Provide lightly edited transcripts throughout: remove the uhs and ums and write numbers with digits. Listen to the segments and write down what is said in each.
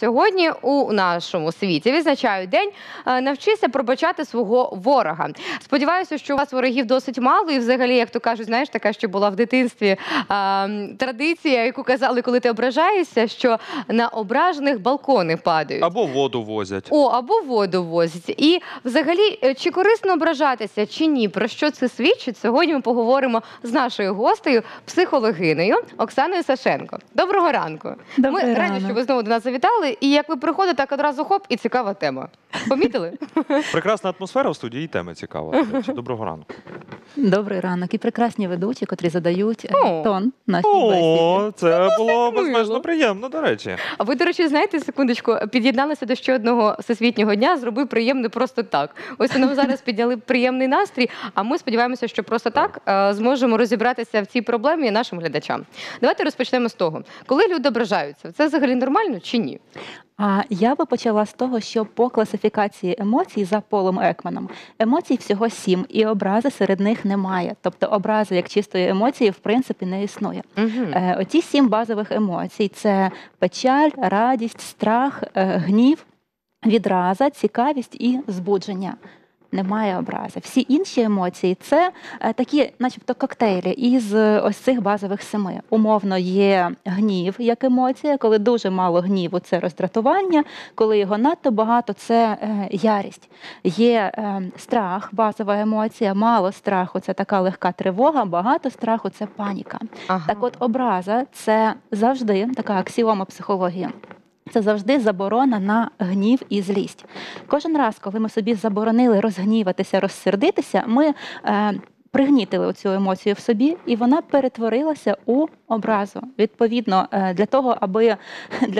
Сьогодні у нашому світі відзначають день «Навчися пробачати свого ворога». Сподіваюся, що у вас ворогів досить мало і взагалі, як то кажуть, знаєш, така, що була в дитинстві традиція, яку казали, коли ти ображаєшся, що на ображених балкони падають. Або воду возять. О, або воду возять. І взагалі, чи корисно ображатися, чи ні, про що це свідчить, сьогодні ми поговоримо з нашою гостею, психологинею Оксаною Сашенко. Доброго ранку. Доброго ранку. Ми раді, що ви знову до нас завітали. І як ви приходите, так одразу хоп, і цікава тема. Помітили? Прекрасна атмосфера в студії і тема цікава. Доброго ранку. Добрий ранок. І прекрасні ведучі, котрі задають тон нашій бесіді. О, це було безмежно приємно, до речі. А ви, до речі, знаєте, секундочку, під'єдналися до ще одного всесвітнього дня, зробив приємне просто так. Ось нам зараз підняли приємний настрій, а ми сподіваємося, що просто так зможемо розібратися в цій проблемі нашим глядачам. Давайте розпочнемо з того, коли люди ображаються, це взагалі нормально чи ні? Я би почала з того, що по класифікації емоцій за Полом Екманом емоцій всього 7, і образи серед них немає. Тобто образи як чистої емоції в принципі не існує. Оці 7 базових емоцій – це печаль, радість, страх, гнів, відраза, цікавість і збудження. Немає образи. Всі інші емоції – це такі, начебто, коктейлі із ось цих базових 7. Умовно є гнів як емоція, коли дуже мало гніву – це роздратування, коли його надто багато – це ярість. Є страх, базова емоція, мало страху – це така легка тривога, багато страху – це паніка. Так от образа – це завжди така аксіома психології. Це завжди заборона на гнів і злість. Кожен раз, коли ми собі заборонили розгніватися, розсердитися, ми пригнітили цю емоцію в собі, і вона перетворилася у образу. Відповідно, для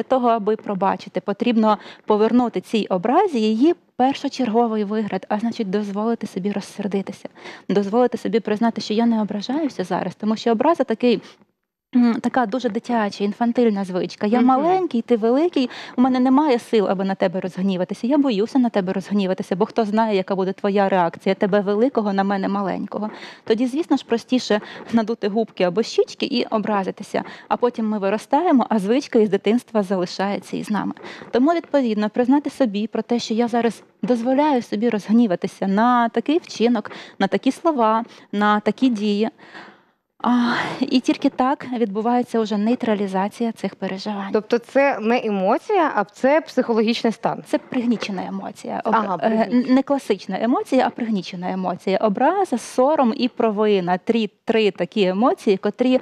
того, аби пробачити, потрібно повернути цій образі її першочерговий вигляд, а значить дозволити собі розсердитися, дозволити собі признати, що я не ображаюся зараз, тому що образа така дуже дитяча, інфантильна звичка. Я маленький, ти великий, у мене немає сил, аби на тебе розгніватися. Я боюся на тебе розгніватися, бо хто знає, яка буде твоя реакція, тебе великого на мене маленького. Тоді, звісно ж, простіше надути губки або щічки і образитися. А потім ми виростаємо, а звичка із дитинства залишається із нами. Тому, відповідно, признати собі про те, що я зараз дозволяю собі розгніватися на такий вчинок, на такі слова, на такі дії. І тільки так відбувається вже нейтралізація цих переживань. Тобто це не емоція, а це психологічний стан? Це пригнічена емоція. Не класична емоція, а пригнічена емоція. Образа, сором і провина. 3 такі емоції, котрі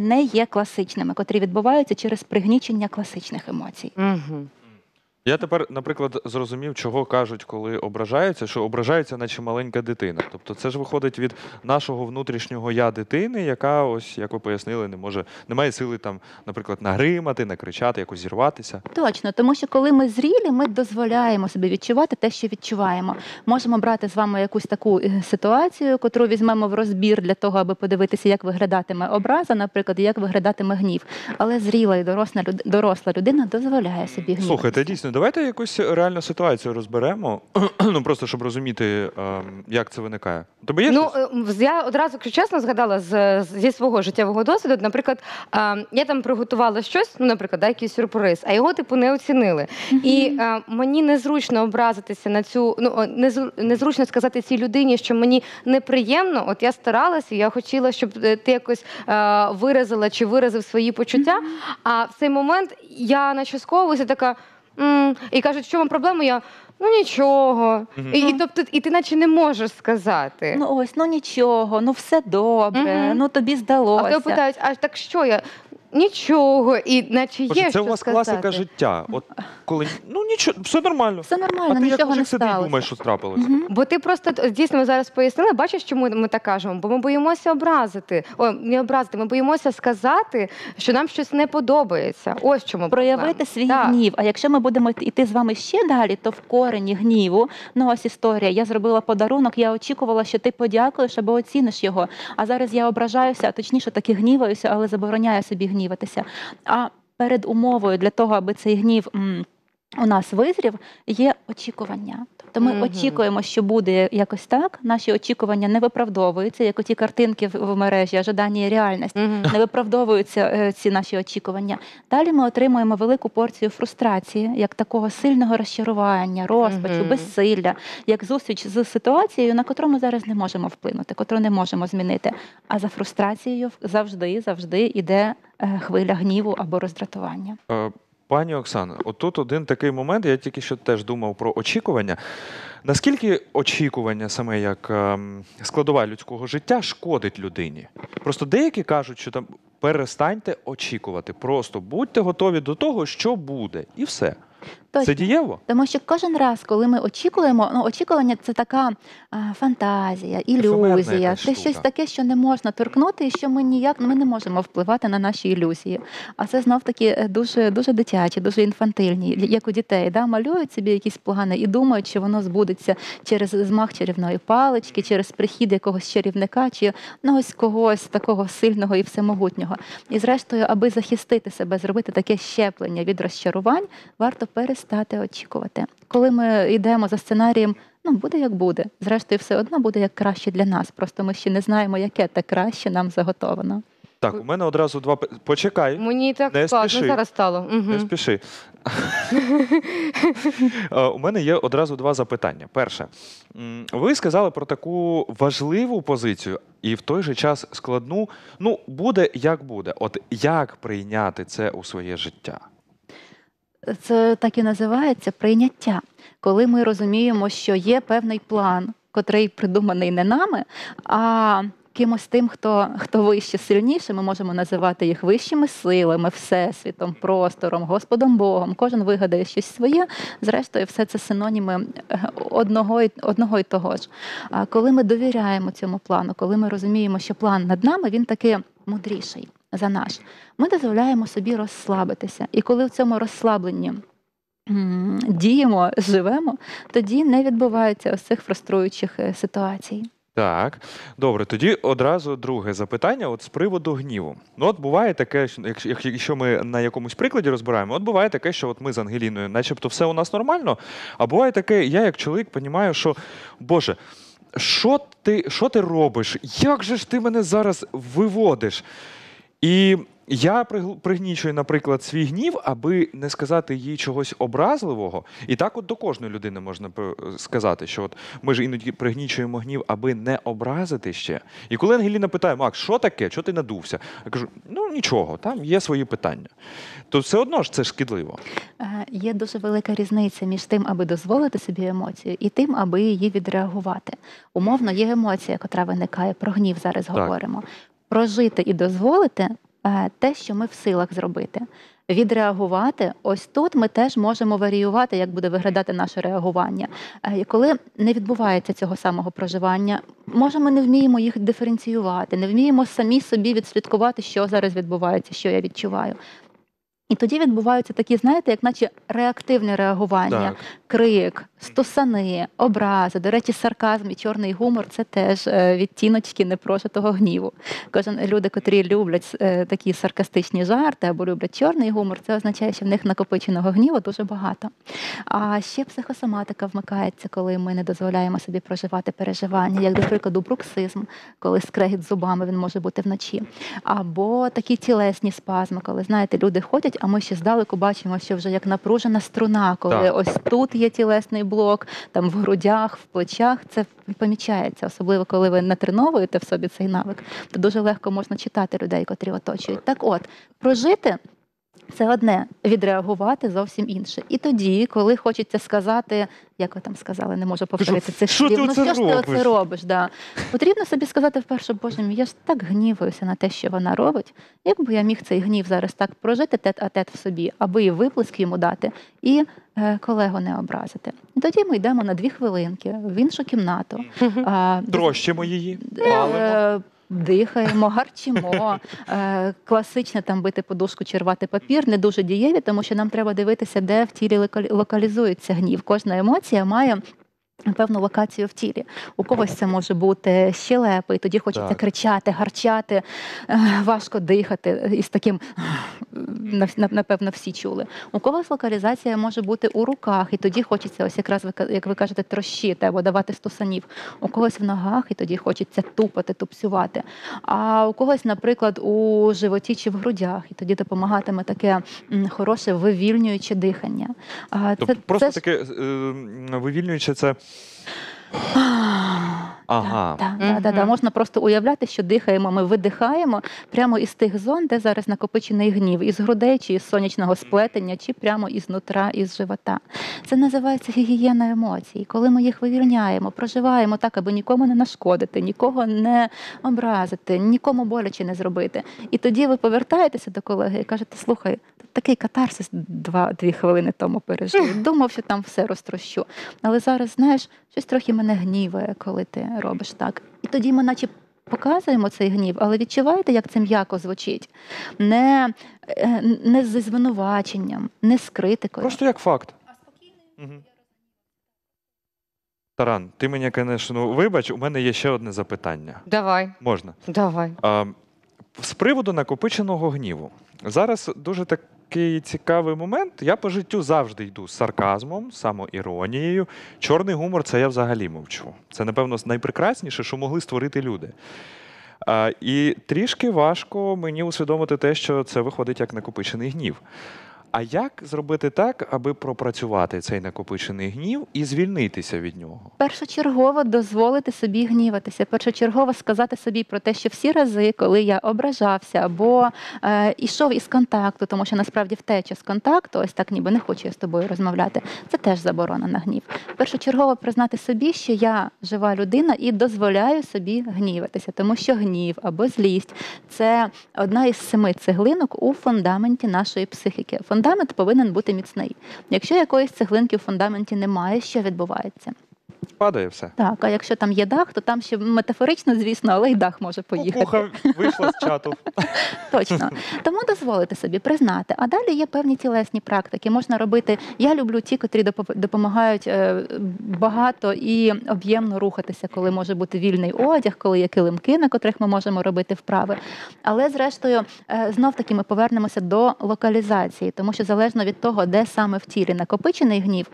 не є класичними, котрі відбуваються через пригнічення класичних емоцій. Я тепер, наприклад, зрозумів, чого кажуть, коли ображаються, що ображаються, наче маленька дитина. Тобто це ж виходить від нашого внутрішнього «я» дитини, яка, ось, як ви пояснили, не має сили, наприклад, нагримати, накричати, якось зірватися. Точно, тому що коли ми зрілі, ми дозволяємо собі відчувати те, що відчуваємо. Можемо брати з вами якусь таку ситуацію, яку візьмемо в розбір для того, аби подивитися, як виглядатиме образа, наприклад, і як виглядатиме гнів. Але зріла і доросла людина дозволяє собі гніватися. Слухайте, дійсно, давайте якусь реальну ситуацію розберемо, просто щоб розуміти, як це виникає. Ну, я одразу, чесно, згадала зі свого життєвого досвіду. Наприклад, я там приготувала щось, ну, наприклад, якийсь сюрприз, а його, типу, не оцінили. І мені незручно образитися на цю, ну, незручно сказати цій людині, що мені неприємно, от я старалася, я хотіла, щоб ти якось виразила чи виразив свої почуття, а в цей момент я начасковуюся така, і кажуть, що вам проблема, я... Ну, нічого. І ти наче не можеш сказати. Ну, ось, ну, нічого, ну, все добре, ну, тобі здалося. А тебе питають, а так що я... Нічого, і наче є що сказати. Це у вас класика життя. От коли, ну, нічого, все нормально. Все нормально, нічого не сталося. А ти як мужик сидить, думаєш, що трапилося? Бо ти просто, дійсно, ми зараз пояснили, бачиш, чому ми так кажемо? Бо ми боїмося образити. Ой, не образити, ми боїмося сказати, що нам щось не подобається. Ось чому. Проявити свій гнів. А якщо ми будемо йти з вами ще далі, то в корені гніву, ну, ось історія, я зробила подарунок, я очікувала, що ти подякуєш або оціниш його. А зараз я ображаюся, а точніше таки гніваюся, але забороняю собі гніватися. А перед умовою для того, аби цей гнів у нас визрів, є очікування. Тобто ми очікуємо, що буде якось так, наші очікування не виправдовуються, як оті картинки в мережі, ожидання і реальність, не виправдовуються ці наші очікування. Далі ми отримуємо велику порцію фрустрації, як такого сильного розчарування, розпачу, безсилля, як зустріч з ситуацією, на котру ми зараз не можемо вплинути, котру не можемо змінити. А за фрустрацією завжди йде хвиля гніву або роздратування. Пані Оксана, отут один такий момент, я тільки що теж думав про очікування. Наскільки очікування саме як складова людського життя шкодить людині? Просто деякі кажуть, що там перестаньте очікувати, просто будьте готові до того, що буде, і все. Точно. Це дієво? Тому що кожен раз, коли ми очікуємо, очікування – це така фантазія, ілюзія, це щось таке, що не можна торкнути і що ми не можемо впливати на наші ілюзії. А це знов-таки дуже дитячі, дуже інфантильні, як у дітей. Малюють собі якісь плани і думають, що воно збудеться через змах чарівної палички, через прихід якогось чарівника чи ось когось такого сильного і всемогутнього. І зрештою, аби захистити себе, зробити таке щеплення від розчарувань, варто перестати очікувати. Коли ми йдемо за сценарієм, буде як буде. Зрештою, все одно буде як краще для нас. Просто ми ще не знаємо, яке те краще нам заготовано. Так, у мене одразу два... Почекай. Мені так складно зараз стало. Не спіши. У мене є одразу два запитання. Перше. Ви сказали про таку важливу позицію і в той же час складну. Буде як буде. От як прийняти це у своє життя? Це так і називається прийняття. Коли ми розуміємо, що є певний план, котрий придуманий не нами, а кимось тим, хто вище, сильніше, ми можемо називати їх вищими силами, всесвітом, простором, Господом Богом. Кожен вигадає щось своє, зрештою, все це синоніми одного і того ж. Коли ми довіряємо цьому плану, коли ми розуміємо, що план над нами, він таки мудріший за наш, ми дозволяємо собі розслабитися. І коли в цьому розслабленні діємо, живемо, тоді не відбувається ось цих фруструючих ситуацій. Так, добре, тоді одразу друге запитання з приводу гніву. Буває таке, якщо ми на якомусь прикладі розбираємо, буває таке, що ми з Ангеліною начебто все у нас нормально, а буває таке, я як чоловік розумію, що, Боже, що ти робиш? Як же ж ти мене зараз виводиш? І я пригнічую, наприклад, свій гнів, аби не сказати їй чогось образливого. І так до кожної людини можна сказати, що ми ж іноді пригнічуємо гнів, аби не образити ще. І коли Ангеліна питає, Макс, що таке, чого ти надувся? Я кажу, нічого, там є свої питання. То все одно ж це шкідливо. Є дуже велика різниця між тим, аби дозволити собі емоцію, і тим, аби її відреагувати. Умовно, є емоція, яка виникає, про гнів зараз говоримо. Прожити і дозволити те, що ми в силах зробити. Відреагувати, ось тут ми теж можемо варіювати, як буде виглядати наше реагування. Коли не відбувається цього самого проживання, може ми не вміємо їх диференціювати, не вміємо самі собі відслідкувати, що зараз відбувається, що я відчуваю. І тоді відбуваються такі, знаєте, як наче реактивне реагування. Крик, стусани, образи. До речі, сарказм і чорний гумор – це теж відтіночки непрожитого гніву. Люди, котрі люблять такі саркастичні жарти або люблять чорний гумор, це означає, що в них накопиченого гніву дуже багато. А ще психосоматика вмикається, коли ми не дозволяємо собі проживати переживання, як, до прикладу, бруксизм, коли скрегіт зубами, він може бути вночі. Або такі тілесні спазми, коли, знаєте, люди ходять, а ми ще здалеку бачимо, що вже як напружена струна, коли ось тут є тілесний блок, там в грудях, в плечах, це помічається, особливо коли ви натреновуєте в собі цей навик, то дуже легко можна читати людей, котрі оточують. Так от, прожити – це одне, відреагувати – зовсім інше. І тоді, коли хочеться сказати, як ви там сказали, не можу повторити цих слів, що ж ти оце робиш? Потрібно собі сказати вперше, Боже мій, я ж так гніваюся на те, що вона робить. Якби я міг цей гнів зараз так прожити тет-а-тет в собі, аби і виплеск йому дати, і колегу не образити. Тоді ми йдемо на 2 хвилинки в іншу кімнату. Трощимо її, палимо. Дихаємо, гарчимо. Класичне там бити подушку чи рвати папір не дуже дієві, тому що нам треба дивитися, де в тілі локалізується гнів. Кожна емоція має певну локацію в тілі. У когось це може бути щелепи, і тоді хочеться кричати, гарчати, важко дихати. І з таким, напевно, всі чули. У когось локалізація може бути у руках, і тоді хочеться, ось якраз, як ви кажете, трощити або давати стусанів. У когось в ногах, і тоді хочеться тупати, тупцювати. А у когось, наприклад, у животі чи в грудях, і тоді допомагатиме таке хороше вивільнююче дихання. Тобто просто таке вивільнююче – це… Ага. Можна просто уявляти, що дихаємо, ми видихаємо прямо із тих зон, де зараз накопичений гнів, із грудей, чи із сонячного сплетення, чи прямо із нутра, із живота. Це називається гігієна емоцій. Коли ми їх вивільняємо, проживаємо так, аби нікому не нашкодити, нікого не образити, нікому боляче не зробити. І тоді ви повертаєтеся до колеги і кажете: слухай, такий катарсис 2-3 хвилини тому пережив. Думав, що там все розтрощу. Але зараз, знаєш, щось трохи мене гніває, коли ти робиш так. І тоді ми наче показуємо цей гнів, але відчуваєте, як це м'яко звучить? Не зі звинуваченням, не з критикою. Просто як факт. А спокійно. Таран, ти мені, звісно, вибач, у мене є ще одне запитання. Давай. Можна? Давай. З приводу накопиченого гніву. Зараз дуже так такий цікавий момент. Я по життю завжди йду з сарказмом, самоіронією. Чорний гумор – це я взагалі мовчу. Це, напевно, найпрекрасніше, що могли створити люди. І трішки важко мені усвідомити те, що це виходить як накопичений гнів. А як зробити так, аби пропрацювати цей накопичений гнів і звільнитися від нього? Першочергово дозволити собі гніватися. Першочергово сказати собі про те, що всі рази, коли я ображався або йшов із контакту, тому що насправді втеча з контакту, ось так ніби не хочу я з тобою розмовляти, це теж заборона на гнів. Першочергово признати собі, що я жива людина і дозволяю собі гніватися, тому що гнів або злість – це одна із 7 цеглинок у фундаменті нашої психіки. Фундамент повинен бути міцний. Якщо якоїсь цеглинки в фундаменті немає, що відбувається? Падає все. Так, а якщо там є дах, то там ще метафорично, звісно, але й дах може поїхати. Пупуха вийшла з чату. Точно. Тому дозволити собі признати. А далі є певні тілесні практики. Можна робити, я люблю ті, котрі допомагають багато і об'ємно рухатися, коли може бути вільний одяг, коли є килимки, на котрих ми можемо робити вправи. Але, зрештою, знов-таки ми повернемося до локалізації, тому що залежно від того, де саме в тілі накопичений гнів,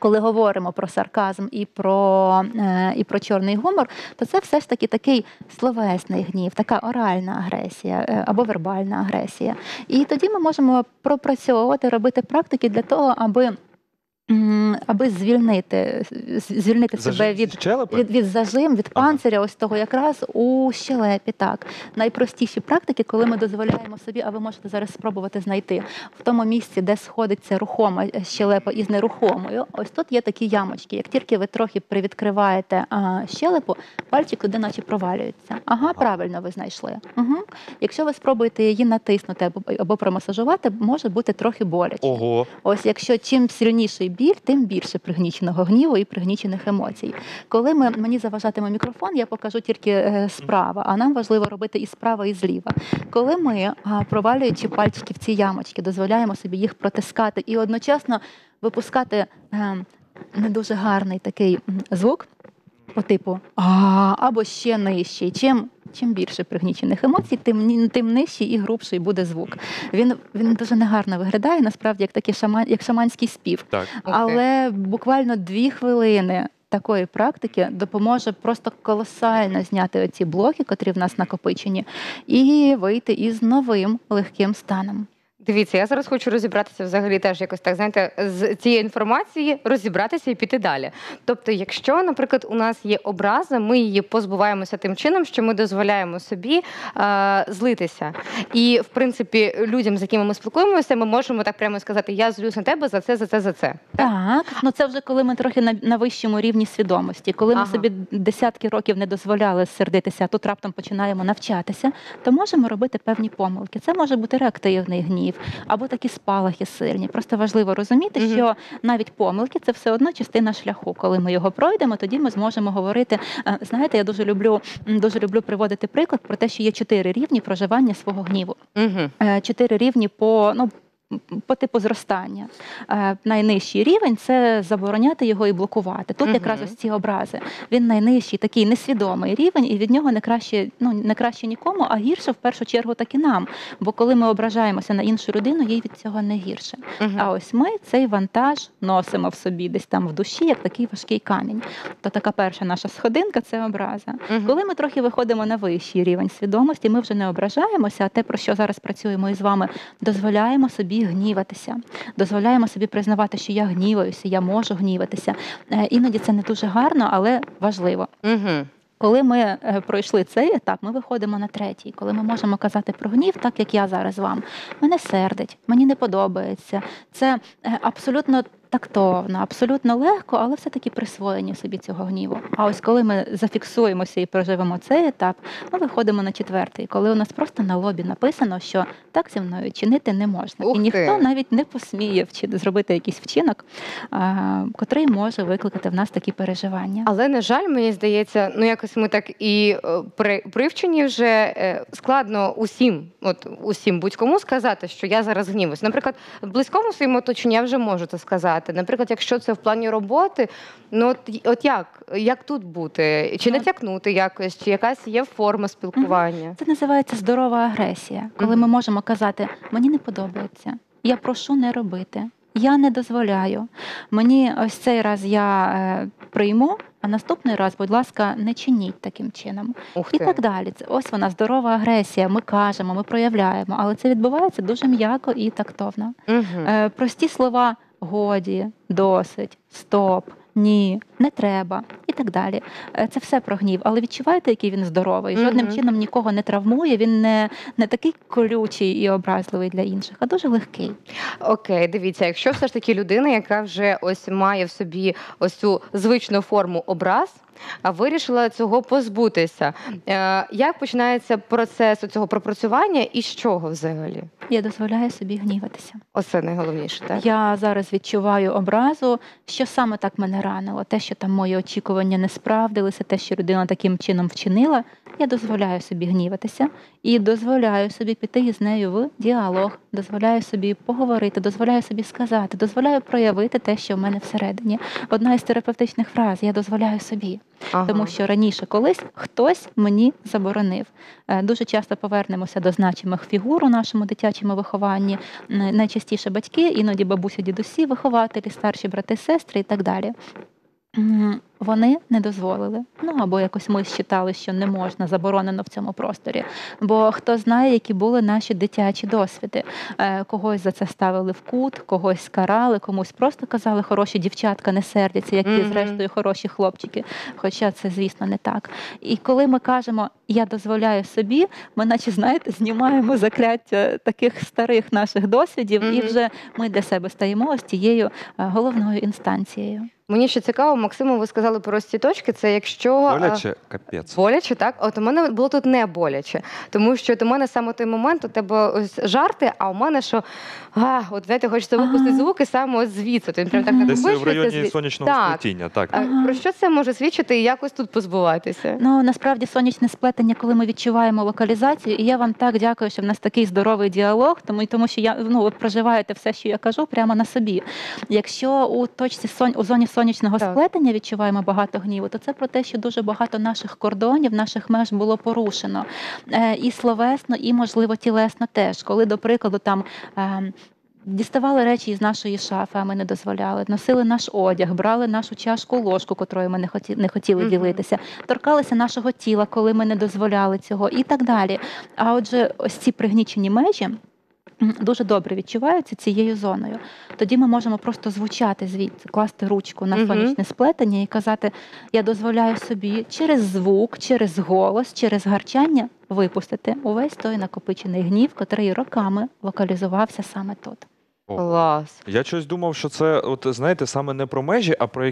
коли говоримо про сарказм і про чорний гумор, то це все ж таки такий словесний гнів, така оральна агресія або вербальна агресія. І тоді ми можемо пропрацьовувати, робити практики для того, аби звільнити себе від зажим, від панциря, ось того якраз у щелепі. Так. Найпростіші практики, коли ми дозволяємо собі, а ви можете зараз спробувати знайти, в тому місці, де сходиться рухома щелепа із нерухомою, ось тут є такі ямочки. Як тільки ви трохи привідкриваєте щелепу, пальчик туди наче провалюється. Ага, правильно ви знайшли. Угу. Якщо ви спробуєте її натиснути або промасажувати, може бути трохи боляче. Ого. Ось якщо чим сильніший біль, тим більше пригніченого гніву і пригнічених емоцій. Коли мені заважатиме мікрофон, я покажу тільки справа, а нам важливо робити і справа, і зліва. Коли ми, провалюючи пальчики в ці ямочки, дозволяємо собі їх протискати і одночасно випускати не дуже гарний такий звук по типу «а» або ще нижчий, чим більше пригнічених емоцій, тим нижчий і грубший буде звук. Він дуже негарно виглядає, насправді, як шаманський спів. Так. Але буквально 2 хвилини такої практики допоможе просто колосально зняти оці блоки, котрі в нас накопичені, і вийти із новим легким станом. Дивіться, я зараз хочу розібратися взагалі теж якось так, знаєте, з цієї інформації розібратися і піти далі. Тобто, якщо, наприклад, у нас є образа, ми її позбуваємося тим чином, що ми дозволяємо собі злитися. І, в принципі, людям, з якими ми спілкуємося, ми можемо так прямо сказати: я злюсь на тебе за це, за це, за це. Так, ну це вже коли ми трохи на вищому рівні свідомості. Коли ми собі десятки років не дозволяли сердитися, а тут раптом починаємо навчатися, то можемо робити певні помилки. Це може бути реактивний гнів, або такі спалахи сильні. Просто важливо розуміти, що навіть помилки – це все одно частина шляху. Коли ми його пройдемо, тоді ми зможемо говорити. Знаєте, я дуже люблю приводити приклад про те, що є 4 рівні проживання свого гніву. 4 рівні по по типу зростання. Найнижчий рівень – це забороняти його і блокувати. Тут якраз ось ці образи. Він найнижчий, такий несвідомий рівень, і від нього не краще, ну, не краще нікому, а гірше в першу чергу так і нам. Бо коли ми ображаємося на іншу людину, їй від цього не гірше. А ось ми цей вантаж носимо в собі десь там в душі, як такий важкий камінь. То така перша наша сходинка – це образа. Коли ми трохи виходимо на вищий рівень свідомості, ми вже не ображаємося, а те, про що зараз працюємо із вами, дозволяємо собі гніватися, дозволяємо собі признавати, що я гніваюся, я можу гніватися. Іноді це не дуже гарно, але важливо. Коли ми пройшли цей етап, ми виходимо на третій. Коли ми можемо казати про гнів, так як я зараз вам. Мене сердить, мені не подобається. Це абсолютно тактовно, абсолютно легко, але все-таки присвоєння собі цього гніву. А ось коли ми зафіксуємося і проживемо цей етап, ми виходимо на четвертий, коли у нас просто на лобі написано, що так зі мною чинити не можна. І ніхто навіть не посміє зробити якийсь вчинок, котрий може викликати в нас такі переживання. Але, на жаль, мені здається, ну якось ми так і привчені вже, складно усім, от усім будь-кому сказати, що я зараз гнівусь. Наприклад, в близькому своєму оточенні я вже можу це сказати. Наприклад, якщо це в плані роботи, ну от як тут бути? Чи натякнути якось, чи якась є форма спілкування? Це називається здорова агресія, коли ми можемо казати, мені не подобається, я прошу не робити, я не дозволяю, мені ось цей раз я прийму, а наступний раз, будь ласка, не чиніть таким чином. І так далі. Ось вона, здорова агресія, ми кажемо, ми проявляємо, але це відбувається дуже м'яко і тактовно. Прості слова – годі, досить, стоп, ні, не треба і так далі. Це все про гнів, але відчуваєте, який він здоровий? Жодним чином нікого не травмує, він не такий колючий і образливий для інших, а дуже легкий. Окей, дивіться, якщо все ж таки людина, яка вже ось має в собі ось цю звичну форму образ, а вирішила цього позбутися. Як починається процес цього пропрацювання і з чого взагалі? Я дозволяю собі гніватися. Оце найголовніше, так? Я зараз відчуваю образу, що саме так мене ранило. Те, що там мої очікування не справдилися, те, що людина таким чином вчинила. Я дозволяю собі гніватися і дозволяю собі піти із нею в діалог. Дозволяю собі поговорити, дозволяю собі сказати, дозволяю проявити те, що в мене всередині. Одна із терапевтичних фраз – я дозволяю собі. Тому що раніше колись хтось мені заборонив. Дуже часто повернемося до значимих фігур у нашому дитячому вихованні. Найчастіше батьки, іноді бабуся, дідусі, вихователі, старші брати, сестри і так далі. Вони не дозволили. Ну, або якось ми вважали, що не можна, заборонено в цьому просторі. Бо хто знає, які були наші дитячі досвіди. Когось за це ставили в кут, когось карали, комусь просто казали, хороші дівчатка не сердяться, як і, зрештою, хороші хлопчики. Хоча це, звісно, не так. І коли ми кажемо, я дозволяю собі, ми, наче, знаєте, знімаємо закляття таких старих наших досвідів, і вже ми для себе стаємо ось тією головною інстанцією. Мені ще цікаво, Максиму, ви сказали про ось ці точки, це якщо... Боляче, капець. Боляче, так? От у мене було тут не боляче, тому що от у мене саме той момент, у тебе ось жарти, а у мене що, от, знаєте, хочеться випустити звуки саме ось звідси. Десь в районі сонячного сплетіння, так. Про що це може свідчити і якось тут позбуватися? Ну, насправді, сонячне сплетення, коли ми відчуваємо локалізацію, і я вам так дякую, що в нас такий здоровий діалог, тому що ви проживаєте все, що я кажу, прямо на собі. Якщо у точці сонячного сплетення відчуваємо багато гніву, то це про те, що дуже багато наших кордонів, наших меж було порушено. І словесно, і, можливо, тілесно теж. Коли, до прикладу, там... діставали речі із нашої шафи, а ми не дозволяли. Носили наш одяг, брали нашу чашку-ложку, котрою ми не хотіли ділитися. Торкалися нашого тіла, коли ми не дозволяли цього і так далі. А отже, ось ці пригнічені межі дуже добре відчуваються цією зоною. Тоді ми можемо просто звучати звідси, класти ручку на сонячне сплетення і казати, я дозволяю собі через звук, через голос, через гарчання випустити увесь той накопичений гнів, котрий роками локалізувався саме тут. Клас. Я щось думав, що це, от, знаєте, саме не про межі, а про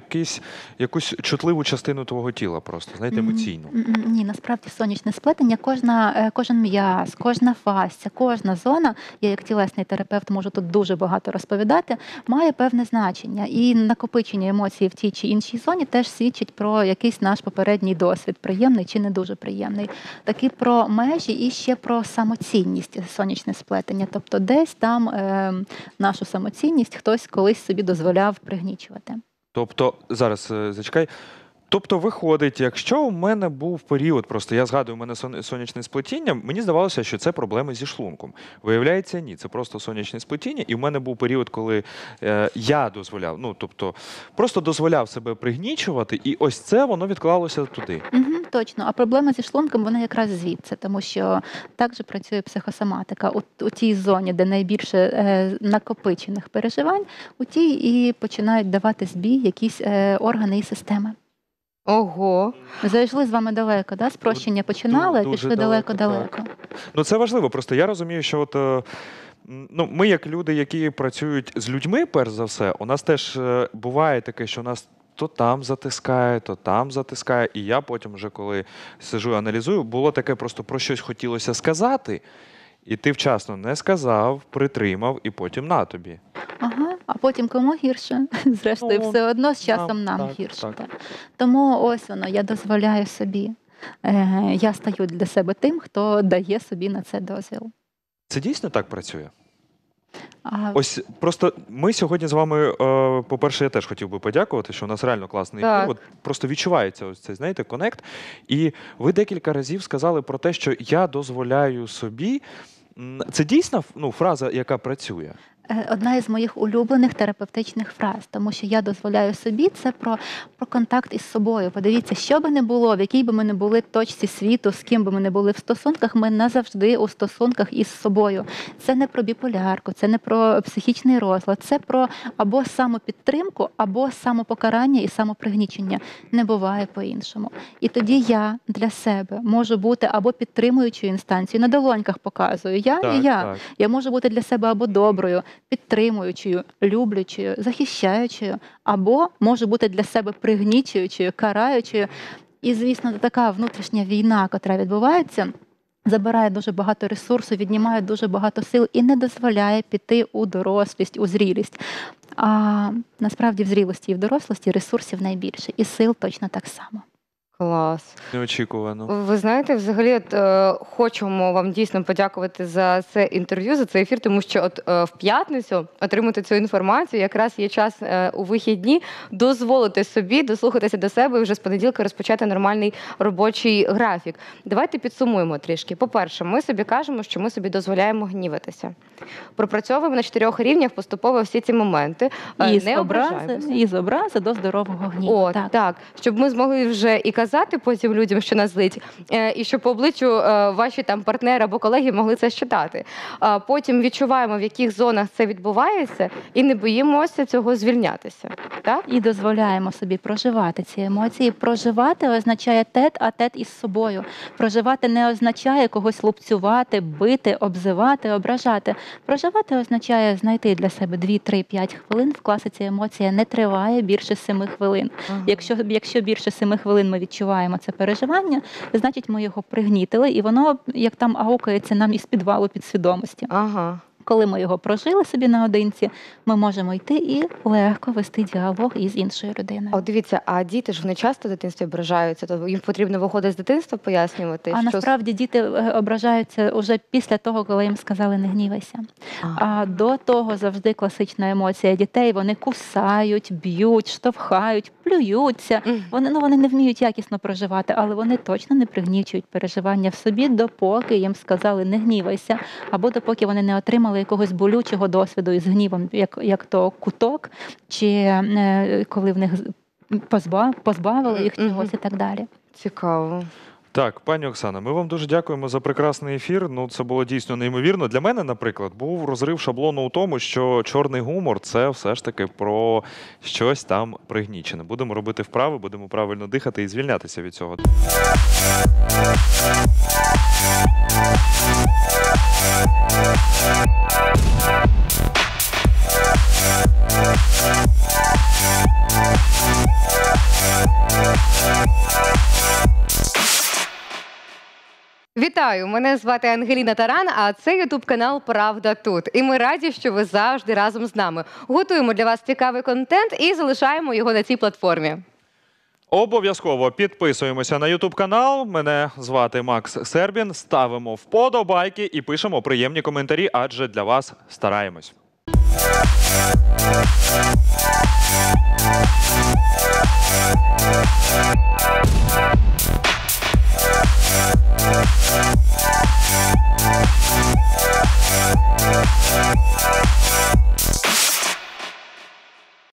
якусь чутливу частину твого тіла просто, знаєте, емоційну. Ні, насправді сонячне сплетення, кожен м'яз, кожна фасція, кожна зона, я як тілесний терапевт можу тут дуже багато розповідати, має певне значення. І накопичення емоцій в тій чи іншій зоні теж свідчить про якийсь наш попередній досвід, приємний чи не дуже приємний. Так і про межі, і ще про самоцінність сонячне сплетення. Тобто десь там нашу самоцінність хтось колись собі дозволяв пригнічувати. Тобто, зараз зачекай, тобто виходить, якщо у мене був період, просто я згадую, у мене сонячне сплетіння, мені здавалося, що це проблеми зі шлунком. Виявляється, ні, це просто сонячне сплетіння, і в мене був період, коли я дозволяв, ну, тобто, просто дозволяв себе пригнічувати, і ось це воно відклалося туди. Точно, а проблема зі шлунком, вона якраз звідси, тому що так же працює психосоматика. У тій зоні, де найбільше накопичених переживань, у тій і починають давати збій якісь органи і системи. Ого. Зайшли з вами далеко, да? Спрощення починали, пішли далеко-далеко. Ну, це важливо, просто я розумію, що от... Ну, ми, як люди, які працюють з людьми, перш за все, у нас теж буває таке, що у нас то там затискає, і я потім вже, коли сижу і аналізую, було таке просто про щось хотілося сказати, і ти вчасно не сказав, притримав, і потім на тобі. Ага, а потім кому гірше? Зрештою, все одно з часом нам гірше. Тому ось воно, я дозволяю собі. Я стаю для себе тим, хто дає собі на це дозвіл. Це дійсно так працює? Ось просто ми сьогодні з вами, по-перше, я теж хотів би подякувати, що у нас реально класний ефір, просто відчувається ось цей, знаєте, конект. І ви декілька разів сказали про те, що я дозволяю собі. Це дійсно, ну, фраза, яка працює? Одна із моїх улюблених терапевтичних фраз, тому що я дозволяю собі, це про контакт із собою. Подивіться, що би не було, в якій би ми не були точці світу, з ким би ми не були в стосунках, ми назавжди у стосунках із собою. Це не про біполярку, це не про психічний розлад, це про або самопідтримку, або самопокарання і самопригнічення. Не буває по-іншому. І тоді я для себе можу бути або підтримуючою інстанцією, на долоньках показую, я так, і я. Так. Я можу бути для себе або доброю, підтримуючою, люблячою, захищаючою, або може бути для себе пригнічуючою, караючою. І, звісно, така внутрішня війна, яка відбувається, забирає дуже багато ресурсу, віднімає дуже багато сил і не дозволяє піти у дорослість, у зрілість. А насправді в зрілості і в дорослості ресурсів найбільше, і сил точно так само. Клас. Неочікувано. Ви знаєте, взагалі, от, хочемо вам дійсно подякувати за це інтерв'ю, за цей ефір, тому що от, в п'ятницю отримати цю інформацію, якраз є час у вихідні дозволити собі, дослухатися до себе і вже з понеділка розпочати нормальний робочий графік. Давайте підсумуємо трішки. По-перше, ми собі кажемо, що ми собі дозволяємо гніватися. Пропрацьовуємо на 4 рівнях поступово всі ці моменти. І з образи до здорового гніву. О, так. Щоб ми змогли вже і казати потім людям, що нас злить, і щоб по обличчю ваші там партнери або колеги могли це читати. Потім відчуваємо, в яких зонах це відбувається, і не боїмося цього звільнятися. Так? І дозволяємо собі проживати ці емоції. Проживати означає тет-а-тет із собою. Проживати не означає когось лупцювати, бити, обзивати, ображати. Проживати означає знайти для себе 2-3-5 хвилин. В класиці емоція не триває більше 7 хвилин. Ага. Якщо більше 7 хвилин ми відчуваємо це переживання, значить ми його пригнітили, і воно, як там аукається, нам із підвалу підсвідомості. Ага. Коли ми його прожили собі наодинці, ми можемо йти і легко вести діалог із іншою людиною. От дивіться, а діти ж вони часто в дитинстві ображаються, то їм потрібно виходити з дитинства пояснювати? А що... насправді діти ображаються вже після того, коли їм сказали не гнівайся. А до того завжди класична емоція дітей, вони кусають, б'ють, штовхають, плюються. Вони не вміють якісно проживати, але вони точно не пригнічують переживання в собі, допоки їм сказали не гнівайся, або допоки вони не отримали якогось болючого досвіду із гнівом, як то куток, чи коли в них позбавили їх чогось і так далі. Цікаво. Так, пані Оксана, ми вам дуже дякуємо за прекрасний ефір. Ну, це було дійсно неймовірно. Для мене, наприклад, був розрив шаблону у тому, що чорний гумор – це все ж таки про щось там пригнічене. Будемо робити вправи, будемо правильно дихати і звільнятися від цього. Вітаю! Мене звати Ангеліна Таран, а це ютуб-канал «Правда тут». І ми раді, що ви завжди разом з нами. Готуємо для вас цікавий контент і залишаємо його на цій платформі. Обов'язково підписуємося на ютуб-канал. Мене звати Макс Сербін. Ставимо вподобайки і пишемо приємні коментарі, адже для вас стараємось.